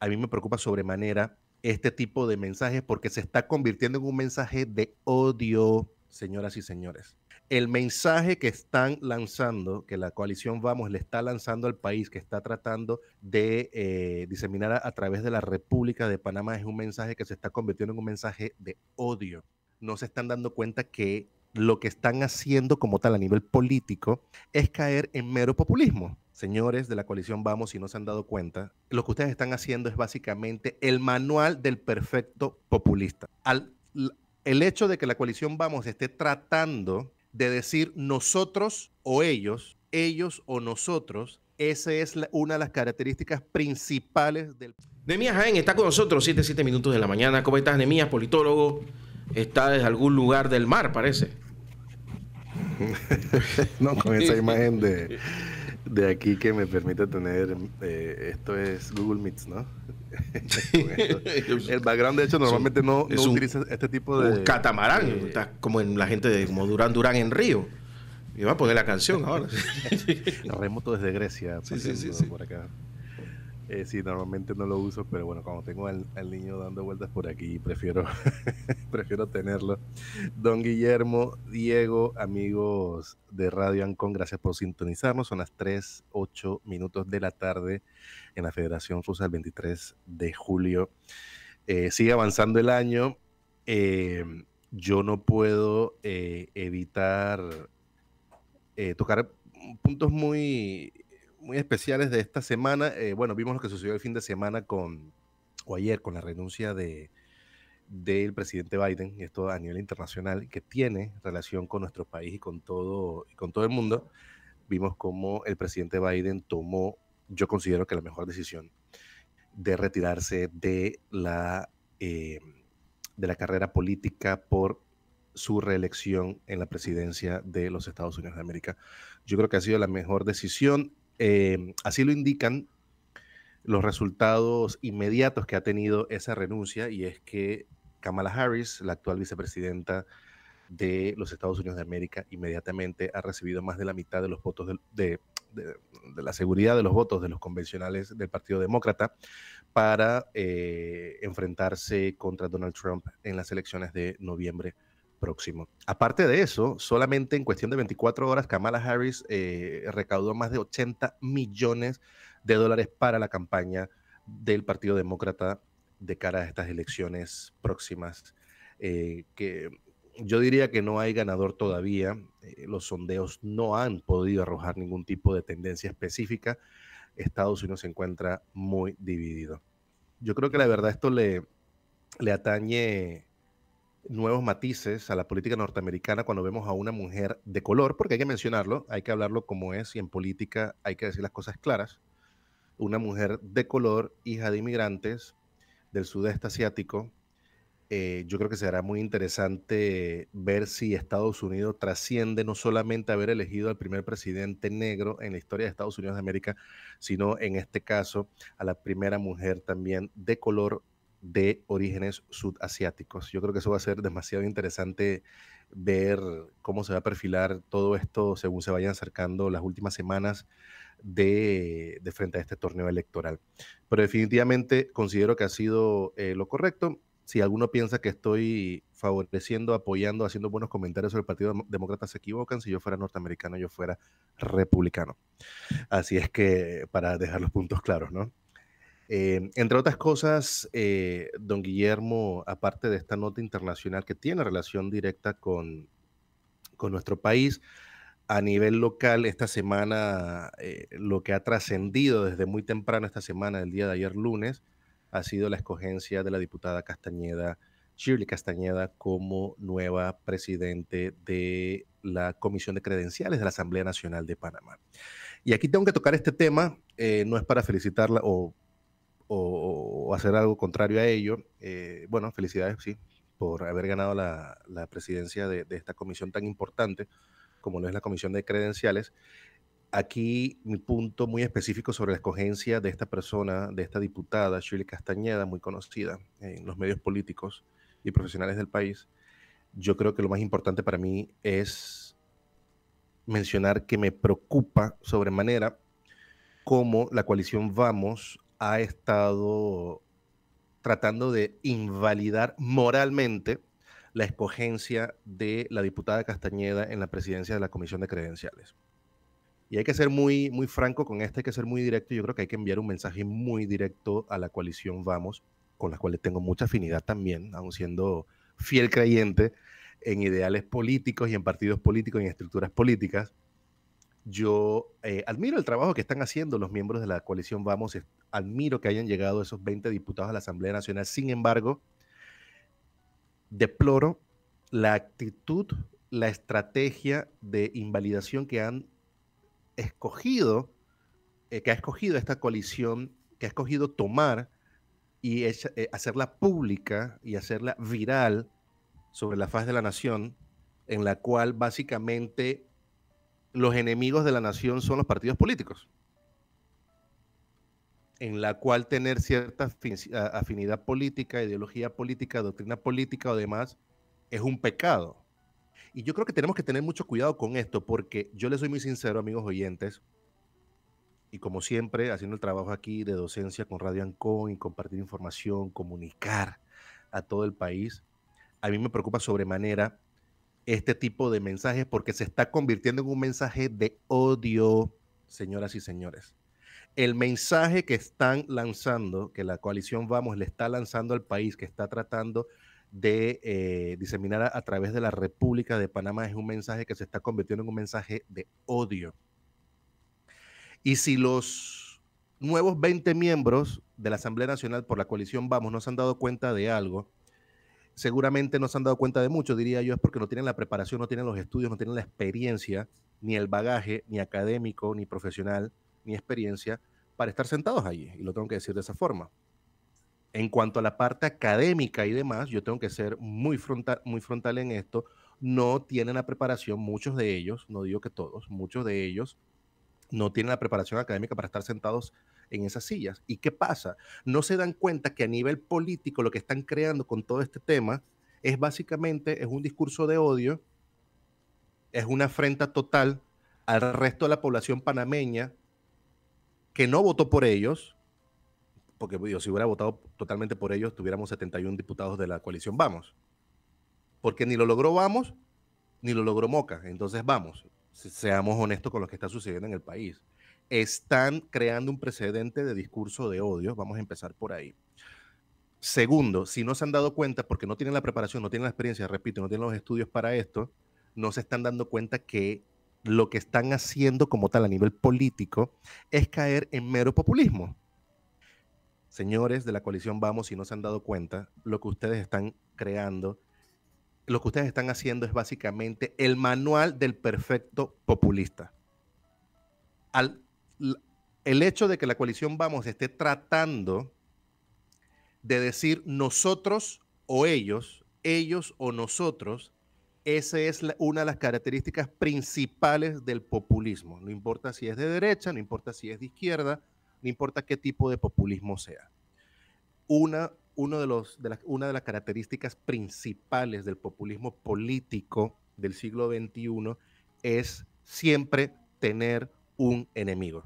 a mí me preocupa sobremanera este tipo de mensajes porque se está convirtiendo en un mensaje de odio, señoras y señores. El mensaje que están lanzando, que la coalición Vamos le está lanzando al país, que está tratando de diseminar a través de la República de Panamá, es un mensaje que se está convirtiendo en un mensaje de odio. No se están dando cuenta que lo que están haciendo como tal a nivel político es caer en mero populismo. Señores de la coalición Vamos, si no se han dado cuenta, lo que ustedes están haciendo es básicamente el manual del perfecto populista. El hecho de que la coalición Vamos esté tratando de decir nosotros o ellos, ellos o nosotros, esa es una de las características principales del... Nehemías Jaén está con nosotros, 7 minutos de la mañana. ¿Cómo estás, Nehemías? Politólogo, está desde algún lugar del mar, parece. No, con esa imagen de aquí que me permite tener, esto es Google Meets, ¿no? El background, de hecho, normalmente no utiliza este tipo de... Un catamarán, está como en la gente de como Durán Durán en Río. Y va a poner la canción ahora. Remoto desde Grecia, sí. Por acá. Sí, normalmente no lo uso, pero bueno, cuando tengo al niño dando vueltas por aquí, prefiero tenerlo. Don Guillermo, Diego, amigos de Radio Ancón, gracias por sintonizarnos. Son las 3:08 minutos de la tarde en la Federación Rusa, el 23 de julio. Sigue avanzando el año. Yo no puedo evitar tocar puntos muy especiales de esta semana. Bueno, vimos lo que sucedió el fin de semana ayer con la renuncia del presidente Biden, y esto a nivel internacional, que tiene relación con nuestro país y con todo el mundo. Vimos cómo el presidente Biden tomó, yo considero que la mejor decisión, de retirarse de la carrera política por su reelección en la presidencia de los Estados Unidos de América. Yo creo que ha sido la mejor decisión. Así lo indican los resultados inmediatos que ha tenido esa renuncia, y es que Kamala Harris, la actual vicepresidenta de los Estados Unidos de América, inmediatamente ha recibido más de la mitad de los votos de la seguridad de los votos de los convencionales del Partido Demócrata para enfrentarse contra Donald Trump en las elecciones de noviembre próximo. Aparte de eso, solamente en cuestión de 24 horas, Kamala Harris recaudó más de $80 millones para la campaña del Partido Demócrata de cara a estas elecciones próximas, que yo diría que no hay ganador todavía. Los sondeos no han podido arrojar ningún tipo de tendencia específica. Estados Unidos se encuentra muy dividido. Yo creo que la verdad esto le atañe nuevos matices a la política norteamericana cuando vemos a una mujer de color, porque hay que mencionarlo, hay que hablarlo como es, y en política hay que decir las cosas claras. Una mujer de color, hija de inmigrantes del sudeste asiático. Yo creo que será muy interesante ver si Estados Unidos trasciende no solamente haber elegido al primer presidente negro en la historia de Estados Unidos de América, sino en este caso a la primera mujer también de color de orígenes sudasiáticos. Yo creo que eso va a ser demasiado interesante, ver cómo se va a perfilar todo esto según se vayan acercando las últimas semanas de frente a este torneo electoral. Pero definitivamente considero que ha sido lo correcto. Si alguno piensa que estoy favoreciendo, apoyando, haciendo buenos comentarios sobre el Partido Demócrata, se equivocan. Si yo fuera norteamericano, yo fuera republicano. Así es que, para dejar los puntos claros, ¿no? Entre otras cosas, don Guillermo, aparte de esta nota internacional que tiene relación directa con nuestro país, a nivel local esta semana, lo que ha trascendido desde muy temprano esta semana, el día de ayer lunes, ha sido la escogencia de la diputada Castañeda, Shirley Castañeda, como nueva presidente de la Comisión de Credenciales de la Asamblea Nacional de Panamá. Y aquí tengo que tocar este tema, no es para felicitarla o hacer algo contrario a ello. Bueno, felicidades, sí, por haber ganado la presidencia de esta comisión tan importante como lo es la Comisión de Credenciales. Aquí mi punto muy específico sobre la escogencia de esta persona, de esta diputada, Shirley Castañeda, muy conocida en los medios políticos y profesionales del país. Yo creo que lo más importante para mí es mencionar que me preocupa sobremanera cómo la coalición Vamos ha estado tratando de invalidar moralmente la escogencia de la diputada Castañeda en la presidencia de la Comisión de Credenciales. Y hay que ser muy franco con esto, hay que ser muy directo. Yo creo que hay que enviar un mensaje muy directo a la coalición Vamos, con la cual tengo mucha afinidad también, aun siendo fiel creyente en ideales políticos y en partidos políticos y en estructuras políticas. Yo admiro el trabajo que están haciendo los miembros de la coalición Vamos, admiro que hayan llegado esos 20 diputados a la Asamblea Nacional. Sin embargo, deploro la actitud, la estrategia de invalidación que han escogido, que ha escogido esta coalición, que ha escogido tomar y hacerla pública y hacerla viral sobre la faz de la nación, en la cual básicamente los enemigos de la nación son los partidos políticos, en la cual tener cierta afinidad política, ideología política, doctrina política o demás, es un pecado. Y yo creo que tenemos que tener mucho cuidado con esto, porque yo les soy muy sincero, amigos oyentes, y como siempre, haciendo el trabajo aquí de docencia con Radio Ancón y compartir información, comunicar a todo el país, a mí me preocupa sobremanera este tipo de mensajes, porque se está convirtiendo en un mensaje de odio, señoras y señores. El mensaje que están lanzando, que la coalición Vamos le está lanzando al país, que está tratando de diseminar a través de la República de Panamá, es un mensaje que se está convirtiendo en un mensaje de odio. Y si los nuevos 20 miembros de la Asamblea Nacional por la coalición Vamos no se han dado cuenta de algo, seguramente no se han dado cuenta de mucho, diría yo, es porque no tienen la preparación, no tienen los estudios, no tienen la experiencia, ni el bagaje, ni académico, ni profesional, ni experiencia para estar sentados allí, y lo tengo que decir de esa forma. En cuanto a la parte académica y demás, yo tengo que ser muy frontal en esto, no tienen la preparación, muchos de ellos, no digo que todos, muchos de ellos no tienen la preparación académica para estar sentados en esas sillas. ¿Y qué pasa? No se dan cuenta que a nivel político lo que están creando con todo este tema es básicamente un discurso de odio, es una afrenta total al resto de la población panameña que no votó por ellos, porque yo, si hubiera votado totalmente por ellos, tuviéramos 71 diputados de la coalición Vamos, porque ni lo logró Vamos, ni lo logró Moca. Entonces vamos, seamos honestos con lo que está sucediendo en el país. Están creando un precedente de discurso de odio, vamos a empezar por ahí. Segundo, si no se han dado cuenta, porque no tienen la preparación, no tienen la experiencia, repito, no tienen los estudios para esto, no se están dando cuenta que lo que están haciendo como tal a nivel político es caer en mero populismo. Señores de la coalición Vamos, si no se han dado cuenta, lo que ustedes están creando, lo que ustedes están haciendo es básicamente el manual del perfecto populista. El hecho de que la coalición Vamos esté tratando de decir nosotros o ellos, ellos o nosotros, esa es una de las características principales del populismo. No importa si es de derecha, no importa si es de izquierda, no importa qué tipo de populismo sea. Una de las características principales del populismo político del siglo XXI es siempre tener un enemigo.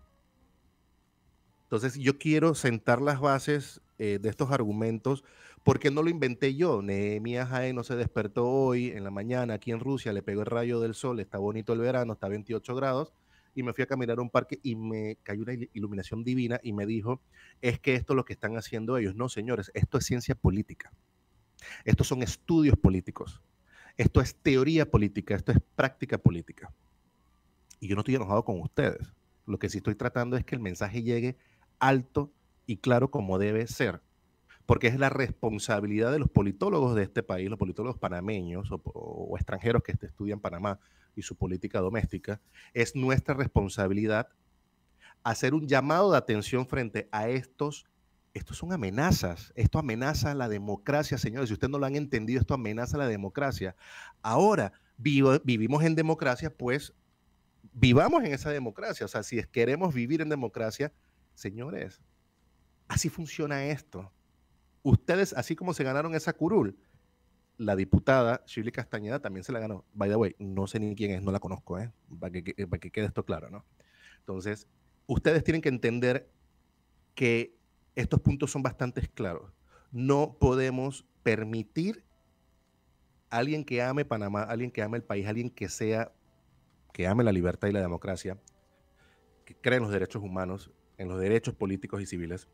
Entonces yo quiero sentar las bases de estos argumentos, porque no lo inventé yo. Nehemías Jaén no se despertó hoy en la mañana aquí en Rusia, le pegó el rayo del sol, está bonito el verano, está a 28 grados, y me fui a caminar a un parque y me cayó una iluminación divina y me dijo, es que esto es lo que están haciendo ellos. No, señores, esto es ciencia política. Estos son estudios políticos. Esto es teoría política, esto es práctica política. Y yo no estoy enojado con ustedes. Lo que sí estoy tratando es que el mensaje llegue alto y claro como debe ser, porque es la responsabilidad de los politólogos de este país, los politólogos panameños o extranjeros que estudian Panamá y su política doméstica. Es nuestra responsabilidad hacer un llamado de atención frente a estos. Estos son amenazas, esto amenaza la democracia, señores. Si ustedes no lo han entendido, esto amenaza la democracia. Ahora vivimos en democracia, pues vivamos en esa democracia. O sea, si queremos vivir en democracia, señores, así funciona esto. Ustedes, así como se ganaron esa curul, la diputada Shirley Castañeda también se la ganó. By the way, no sé ni quién es, no la conozco, para que quede esto claro, ¿no? Entonces, ustedes tienen que entender que estos puntos son bastante claros. No podemos permitir a alguien que ame Panamá, a alguien que ame el país, a alguien que ame la libertad y la democracia, que cree en los derechos humanos, en los derechos políticos y civiles,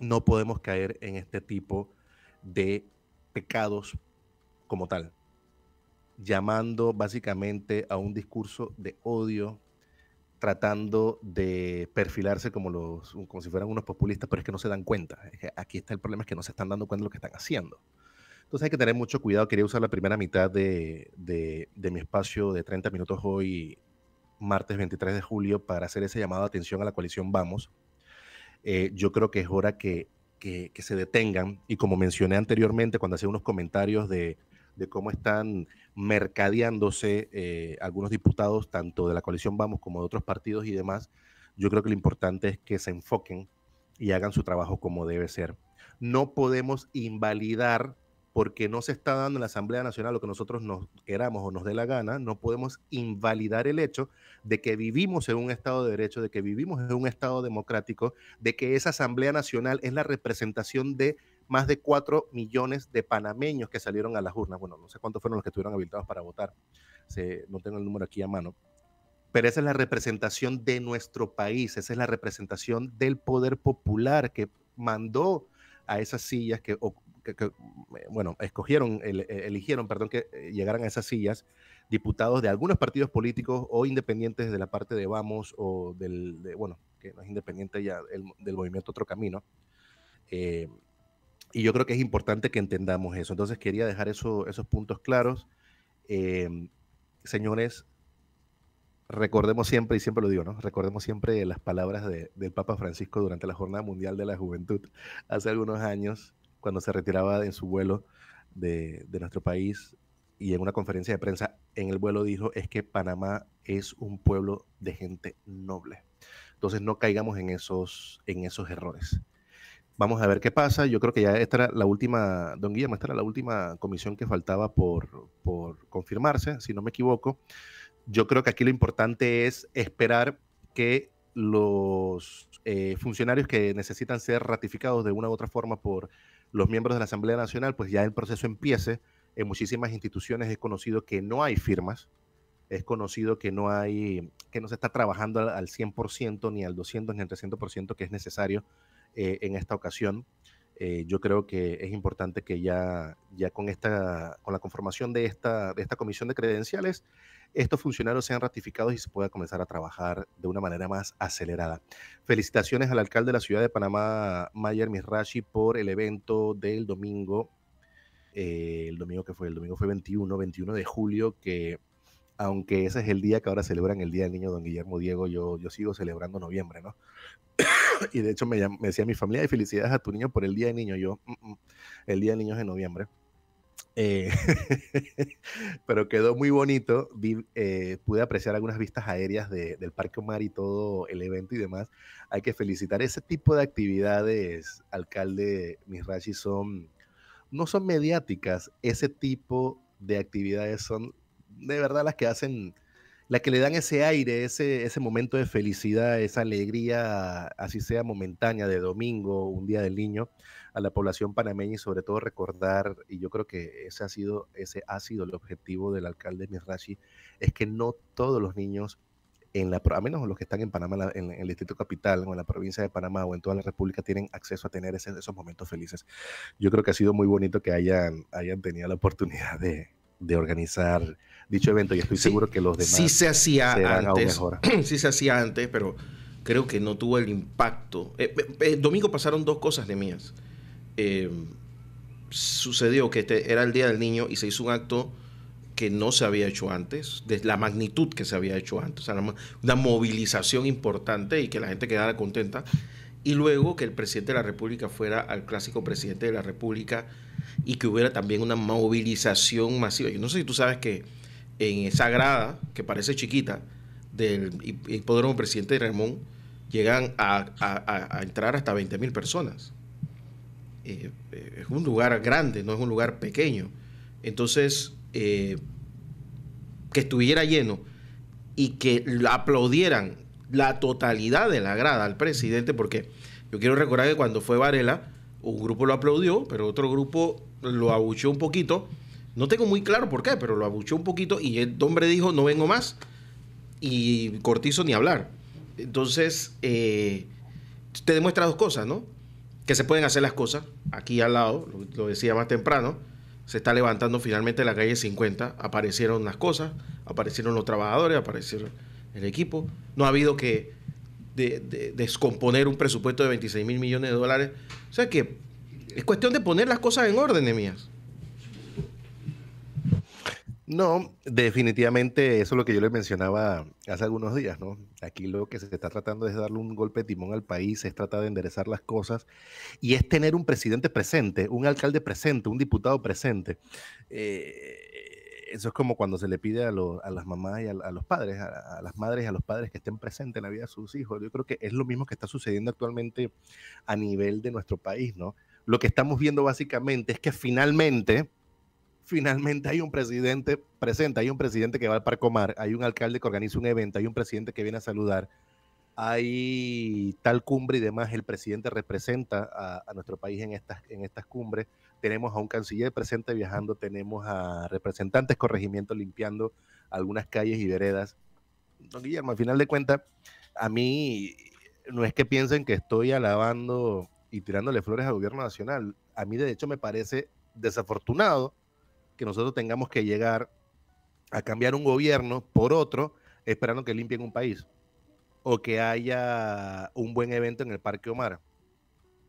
no podemos caer en este tipo de pecados como tal, llamando básicamente a un discurso de odio, tratando de perfilarse como si fueran unos populistas, pero es que no se dan cuenta. Aquí está el problema, es que no se están dando cuenta de lo que están haciendo. Entonces hay que tener mucho cuidado. Quería usar la primera mitad de mi espacio de 30 minutos hoy, martes 23 de julio, para hacer ese llamado de atención a la coalición Vamos. Yo creo que es hora que se detengan, y como mencioné anteriormente cuando hacía unos comentarios de cómo están mercadeándose algunos diputados, tanto de la coalición Vamos como de otros partidos y demás, yo creo que lo importante es que se enfoquen y hagan su trabajo como debe ser. No podemos invalidar, porque no se está dando en la Asamblea Nacional lo que nosotros nos queramos o nos dé la gana, no podemos invalidar el hecho de que vivimos en un Estado de Derecho, de que vivimos en un Estado democrático, de que esa Asamblea Nacional es la representación de más de 4 millones de panameños que salieron a las urnas. Bueno, no sé cuántos fueron los que estuvieron habilitados para votar, no tengo el número aquí a mano, pero esa es la representación de nuestro país, esa es la representación del poder popular que mandó a esas sillas eligieron que llegaran a esas sillas diputados de algunos partidos políticos o independientes de la parte de Vamos o que no es independiente ya, del movimiento Otro Camino. Y yo creo que es importante que entendamos eso. Entonces quería dejar esos puntos claros. Señores, recordemos siempre, y siempre lo digo, ¿no? Recordemos siempre las palabras del Papa Francisco durante la Jornada Mundial de la Juventud hace algunos años, cuando se retiraba en su vuelo de nuestro país, y en una conferencia de prensa en el vuelo dijo, es que Panamá es un pueblo de gente noble. Entonces no caigamos en esos errores. Vamos a ver qué pasa. Yo creo que ya esta era la última, don Guillermo, esta era la última comisión que faltaba por confirmarse, si no me equivoco. Yo creo que aquí lo importante es esperar que los funcionarios que necesitan ser ratificados de una u otra forma por los miembros de la Asamblea Nacional, pues ya el proceso empiece. En muchísimas instituciones es conocido que no hay firmas, es conocido que no se está trabajando al 100%, ni al 200, ni al 300% que es necesario en esta ocasión. Yo creo que es importante que ya con la conformación de esta comisión de credenciales, estos funcionarios sean ratificados y se pueda comenzar a trabajar de una manera más acelerada. Felicitaciones al alcalde de la ciudad de Panamá, Mayer Mizrachi, por el evento del domingo. El domingo fue 21 de julio, que aunque ese es el día que ahora celebran el Día del Niño, don Guillermo, Diego, yo sigo celebrando noviembre, ¿no? Y de hecho me decía mi familia, felicidades a tu niño por el Día del Niño. Yo, el Día del Niño es en noviembre. Pero quedó muy bonito. Pude apreciar algunas vistas aéreas del Parque Omar y todo el evento y demás. Hay que felicitar ese tipo de actividades, alcalde Mizrachi, no son mediáticas. Ese tipo de actividades son de verdad las que le dan ese aire, ese momento de felicidad, esa alegría, así sea momentánea, de domingo, un día del niño, a la población panameña, y sobre todo recordar, y yo creo que ese ha sido el objetivo del alcalde Mizrachi, es que no todos los niños, a menos los que están en Panamá, en el Distrito Capital, o en la provincia de Panamá, o en toda la República, tienen acceso a tener esos momentos felices. Yo creo que ha sido muy bonito que hayan tenido la oportunidad de organizar dicho evento, y estoy seguro que los demás sí se hacía antes, pero creo que no tuvo el impacto. El domingo pasaron dos cosas de mías. Sucedió que este era el Día del Niño y se hizo un acto que no se había hecho antes, de la magnitud que se había hecho antes, o sea, una movilización importante y que la gente quedara contenta. Y luego que el presidente de la República fuera al clásico presidente de la República y que hubiera también una movilización masiva. Yo no sé si tú sabes que en esa grada, que parece chiquita, del hipódromo presidente Ramón, llegan a entrar hasta 20.000 personas. Es un lugar grande, no es un lugar pequeño. Entonces, que estuviera lleno y que aplaudieran la totalidad de la grada al presidente, porque Yo quiero recordar que cuando fue Varela, un grupo lo aplaudió, pero otro grupo lo abucheó un poquito. No tengo muy claro por qué, pero lo abucheó un poquito y el hombre dijo, no vengo más. Y Cortizo ni hablar. Entonces, te demuestra dos cosas, ¿no? Que se pueden hacer las cosas. Aquí al lado, lo decía más temprano, se está levantando finalmente la calle 50. Aparecieron las cosas, aparecieron los trabajadores, aparecieron el equipo. No ha habido que descomponer un presupuesto de 26.000 millones de dólares. O sea que es cuestión de poner las cosas en orden, Nehemías. No, definitivamente eso es lo que yo les mencionaba hace algunos días, ¿no? Aquí lo que se está tratando es darle un golpe de timón al país, se trata de enderezar las cosas y es tener un presidente presente, un alcalde presente, un diputado presente. Eso es como cuando se le pide a las mamás y a los padres, a las madres y a los padres que estén presentes en la vida de sus hijos. Yo creo que es lo mismo que está sucediendo actualmente a nivel de nuestro país, ¿no? Lo que estamos viendo básicamente es que finalmente hay un presidente presente, hay un presidente que va al Parcomar, hay un alcalde que organiza un evento, hay un presidente que viene a saludar, hay tal cumbre y demás, el presidente representa a nuestro país en estas cumbres, tenemos a un canciller presente viajando, tenemos a representantes corregimientos limpiando algunas calles y veredas. Don Guillermo, al final de cuentas, a mí no es que piensen que estoy alabando y tirándole flores al gobierno nacional, a mí de hecho me parece desafortunado que nosotros tengamos que llegar a cambiar un gobierno por otro esperando que limpien un país o que haya un buen evento en el Parque Omar.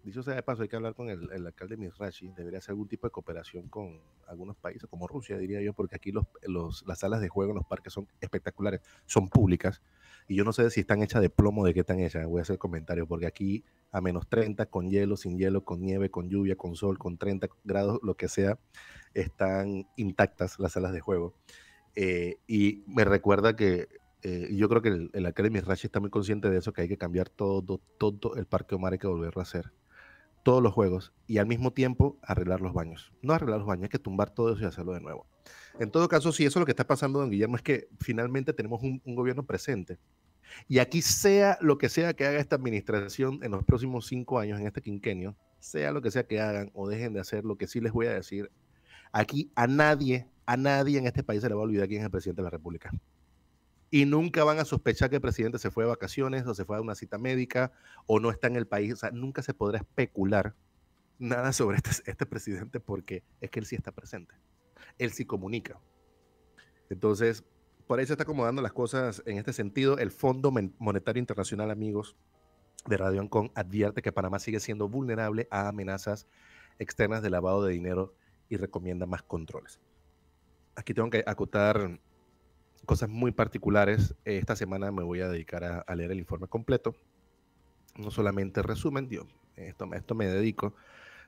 Dicho sea de paso, hay que hablar con el alcalde Mizrachi, debería hacer algún tipo de cooperación con algunos países, como Rusia, diría yo, porque aquí las salas de juego en los parques son espectaculares, son públicas, y yo no sé si están hechas de plomo, de qué están hechas, voy a hacer comentarios, porque aquí a menos 30, con hielo, sin hielo, con nieve, con lluvia, con sol, con 30 grados, lo que sea, están intactas las salas de juego. Y me recuerda que yo creo que el alcalde Mizrachi está muy consciente de eso, que hay que cambiar todo el Parque Omar, hay que volverlo a hacer. Todos los juegos y al mismo tiempo arreglar los baños. No arreglar los baños, hay que tumbar todo eso y hacerlo de nuevo. En todo caso, si eso es lo que está pasando, don Guillermo, es que finalmente tenemos un gobierno presente. Y aquí sea lo que sea que haga esta administración en los próximos 5 años, en este quinquenio, sea lo que sea que hagan o dejen de hacer, lo que sí les voy a decir, aquí a nadie en este país se le va a olvidar quién es el presidente de la República. Y nunca van a sospechar que el presidente se fue de vacaciones o se fue a una cita médica o no está en el país. O sea, nunca se podrá especular nada sobre este presidente porque es que él sí está presente. Él sí comunica. Entonces, por ahí se está acomodando las cosas en este sentido. El Fondo Monetario Internacional, amigos de Radio Ancón, advierte que Panamá sigue siendo vulnerable a amenazas externas de lavado de dinero y recomienda más controles. Aquí tengo que acotar cosas muy particulares. Esta semana me voy a dedicar a leer el informe completo, no solamente resumen, esto me dedico,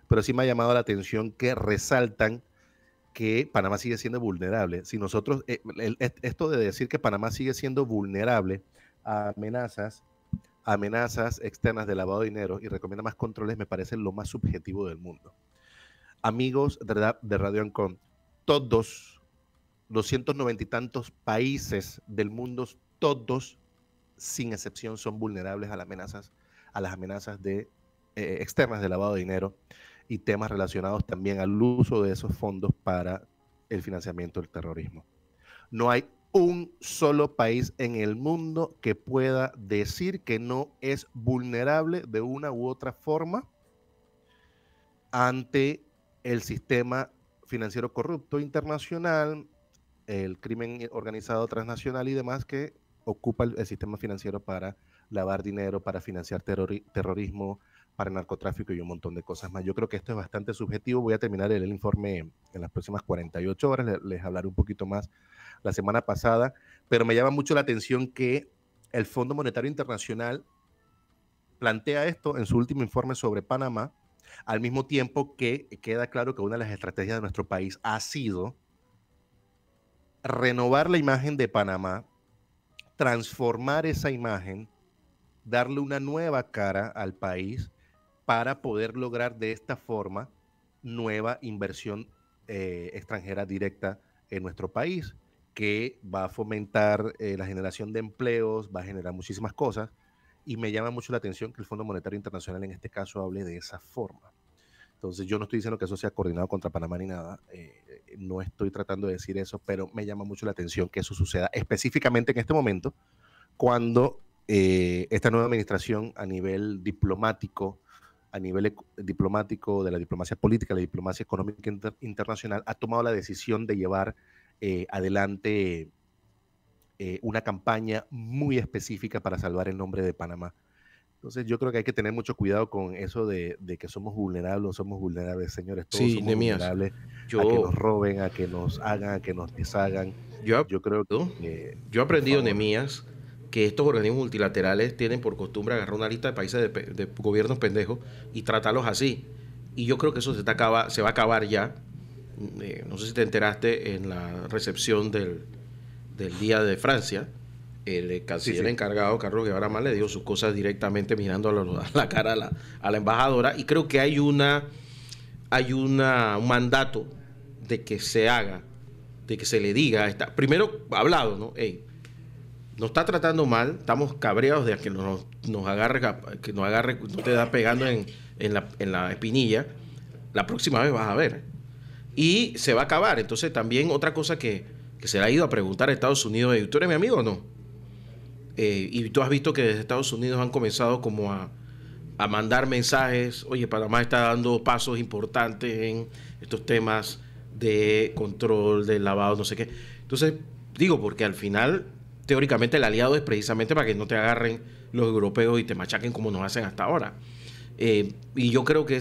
pero sí me ha llamado la atención que resaltan que Panamá sigue siendo vulnerable. Si nosotros, esto de decir que Panamá sigue siendo vulnerable a amenazas externas de lavado de dinero y recomienda más controles, me parece lo más subjetivo del mundo. Amigos de Radio Ancón, todos 290 y tantos países del mundo, todos, sin excepción, son vulnerables a las amenazas externas de lavado de dinero y temas relacionados también al uso de esos fondos para el financiamiento del terrorismo. No hay un solo país en el mundo que pueda decir que no es vulnerable de una u otra forma ante el sistema financiero corrupto internacional, el crimen organizado transnacional y demás que ocupa el sistema financiero para lavar dinero, para financiar terrorismo, para narcotráfico y un montón de cosas más. Yo creo que esto es bastante subjetivo. Voy a terminar el informe en las próximas 48 horas. Les hablaré un poquito más la semana pasada, pero me llama mucho la atención que el Fondo Monetario Internacional plantea esto en su último informe sobre Panamá, al mismo tiempo que queda claro que una de las estrategias de nuestro país ha sido renovar la imagen de Panamá, transformar esa imagen, darle una nueva cara al país para poder lograr de esta forma nueva inversión extranjera directa en nuestro país, que va a fomentar la generación de empleos, va a generar muchísimas cosas y me llama mucho la atención que el Fondo Monetario Internacional en este caso hable de esa forma. Entonces yo no estoy diciendo que eso sea coordinado contra Panamá ni nada, no estoy tratando de decir eso, pero me llama mucho la atención que eso suceda específicamente en este momento, cuando esta nueva administración a nivel diplomático, de la diplomacia política, la diplomacia económica internacional, ha tomado la decisión de llevar adelante una campaña muy específica para salvar el nombre de Panamá. Entonces yo creo que hay que tener mucho cuidado con eso de que somos vulnerables, señores, todos somos vulnerables a que nos roben, a que nos hagan, a que nos deshagan. Yo creo que... yo he aprendido, Nehemías, que estos organismos multilaterales tienen por costumbre agarrar una lista de países de gobiernos pendejos y tratarlos así. Y yo creo que eso se va a acabar ya. No sé si te enteraste en la recepción del Día de Francia. El canciller encargado, Carlos Guevara Mal, le dijo sus cosas directamente mirando a la cara a la embajadora, y creo que hay un mandato de que se haga, de que se le diga, primero hablado, ¿no? Hey, nos está tratando mal, estamos cabreados de que nos agarre, no te da pegando en la espinilla, la próxima vez vas a ver. Y se va a acabar. Entonces también otra cosa que se le ha ido a preguntar a Estados Unidos, ¿tú eres mi amigo o no? Y tú has visto que desde Estados Unidos han comenzado como a mandar mensajes, oye, Panamá está dando pasos importantes en estos temas de control, de lavado, no sé qué. Entonces, digo, porque al final, teóricamente el aliado es precisamente para que no te agarren los europeos y te machaquen como nos hacen hasta ahora. Y yo creo que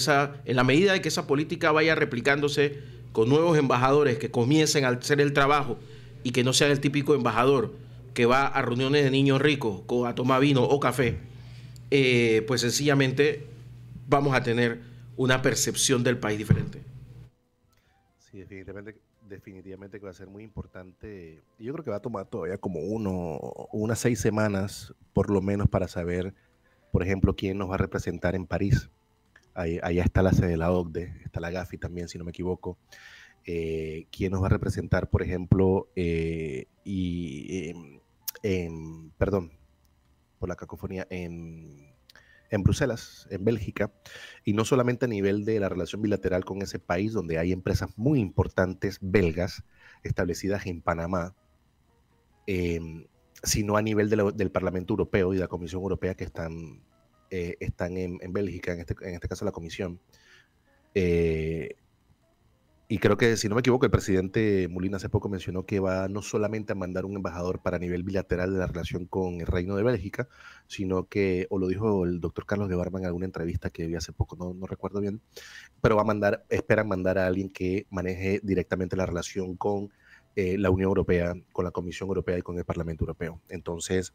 en la medida de que esa política vaya replicándose con nuevos embajadores que comiencen a hacer el trabajo y que no sean el típico embajador que va a reuniones de niños ricos a tomar vino o café, pues sencillamente vamos a tener una percepción del país diferente. Sí, definitivamente que va a ser muy importante. Yo creo que va a tomar todavía como unas 6 semanas por lo menos para saber, por ejemplo, quién nos va a representar en París. Allá está la sede de la OCDE, está la GAFI también, si no me equivoco. ¿Quién nos va a representar, por ejemplo, perdón, por la cacofonía, en Bruselas, en Bélgica? Y no solamente a nivel de la relación bilateral con ese país, donde hay empresas muy importantes belgas establecidas en Panamá, sino a nivel del Parlamento Europeo y de la Comisión Europea que están en Bélgica, en este caso la Comisión. Y creo que, si no me equivoco, el presidente Molina hace poco mencionó que va no solamente a mandar un embajador para nivel bilateral de la relación con el Reino de Bélgica, sino que, o lo dijo el doctor Carlos de Barba en alguna entrevista que vi hace poco, no recuerdo bien, pero esperan mandar a alguien que maneje directamente la relación con la Unión Europea, con la Comisión Europea y con el Parlamento Europeo. Entonces,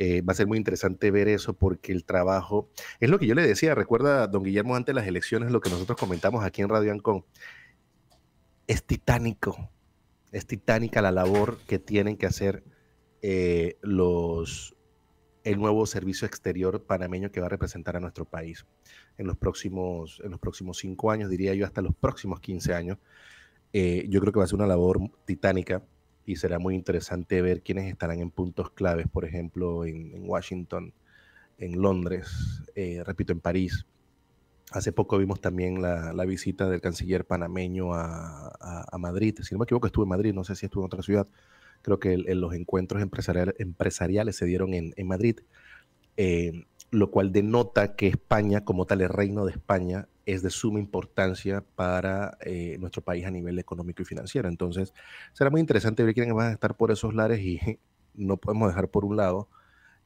va a ser muy interesante ver eso, porque el trabajo, es lo que yo le decía, recuerda, don Guillermo, antes de las elecciones, lo que nosotros comentamos aquí en Radio Ancón, es titánica la labor que tienen que hacer el nuevo servicio exterior panameño que va a representar a nuestro país en los próximos 5 años, diría yo, hasta los próximos 15 años. Yo creo que va a ser una labor titánica y será muy interesante ver quiénes estarán en puntos claves, por ejemplo, en Washington, en Londres, repito, en París. Hace poco vimos también la visita del canciller panameño a Madrid. Si no me equivoco, estuvo en Madrid, no sé si estuvo en otra ciudad. Creo que los encuentros empresariales se dieron en Madrid, lo cual denota que España, como tal, el Reino de España, es de suma importancia para nuestro país a nivel económico y financiero. Entonces, será muy interesante ver quiénes van a estar por esos lares, y no podemos dejar por un lado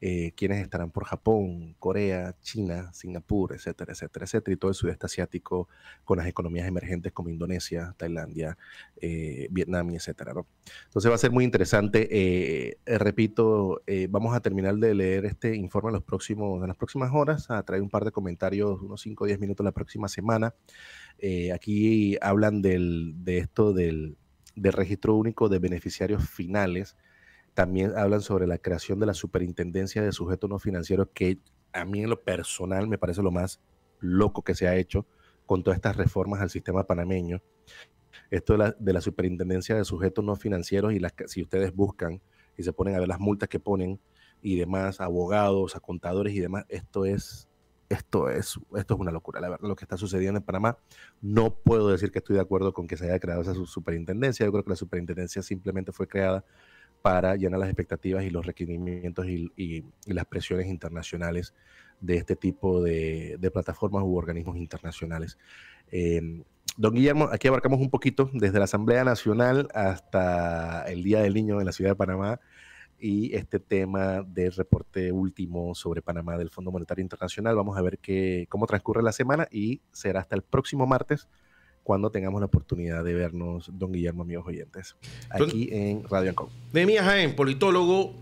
quiénes estarán por Japón, Corea, China, Singapur, etcétera, etcétera, etcétera, y todo el sudeste asiático con las economías emergentes como Indonesia, Tailandia, Vietnam, etcétera, ¿no? Entonces va a ser muy interesante. Repito, vamos a terminar de leer este informe en las próximas horas, a traer un par de comentarios, unos 5 o 10 minutos la próxima semana. Aquí hablan del registro único de beneficiarios finales. También hablan sobre la creación de la superintendencia de sujetos no financieros, que a mí en lo personal me parece lo más loco que se ha hecho con todas estas reformas al sistema panameño. Esto de la superintendencia de sujetos no financieros, si ustedes buscan y se ponen a ver las multas que ponen, y demás, a abogados, a contadores y demás. Esto es una locura, la verdad, lo que está sucediendo en Panamá. No puedo decir que estoy de acuerdo con que se haya creado esa superintendencia. Yo creo que la superintendencia simplemente fue creada para llenar las expectativas y los requerimientos y las presiones internacionales de este tipo de plataformas u organismos internacionales. Don Guillermo, aquí abarcamos un poquito, desde la Asamblea Nacional hasta el Día del Niño en la Ciudad de Panamá, y este tema del reporte último sobre Panamá del Fondo Monetario Internacional. Vamos a ver cómo transcurre la semana, y será hasta el próximo martes cuando tengamos la oportunidad de vernos, don Guillermo, amigos oyentes, aquí en Radio Ancón. Nehemías Jaén, politólogo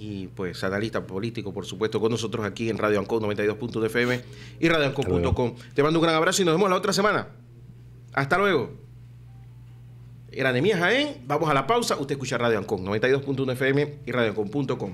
y pues analista político, por supuesto, con nosotros aquí en Radio Ancón 92.1 FM y radioancón.com. Te mando un gran abrazo y nos vemos la otra semana. Hasta luego. Era Nehemías Jaén, vamos a la pausa. Usted escucha Radio Ancón 92.1 FM y radioancón.com.